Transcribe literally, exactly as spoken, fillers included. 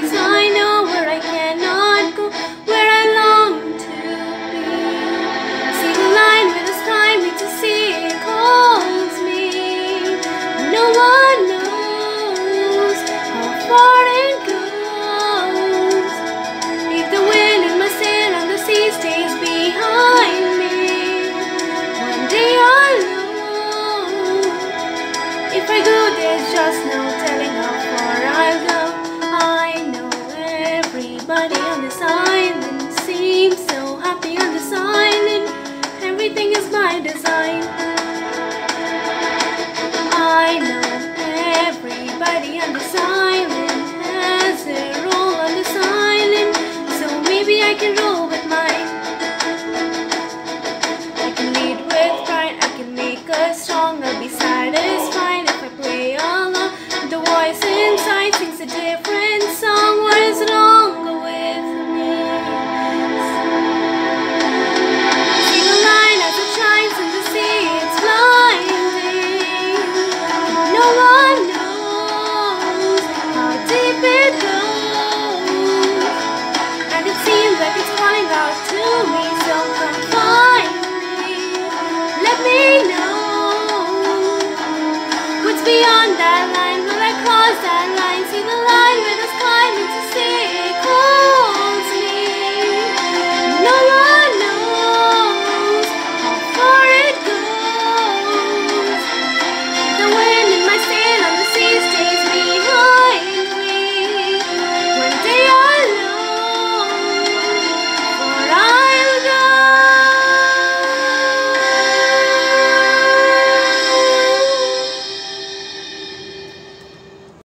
place I know where I cannot go, where I long to be. See the line where the sky meets the sea, it calls me. No one knows how far it goes. If the wind in my sail and the sea stays behind me, one day I'll know. If I go, there's just no telling how far I'll go. Everybody on this island seems so happy on this island. Everything is by design. I know everybody on this island has their role on this island, so maybe I can roll.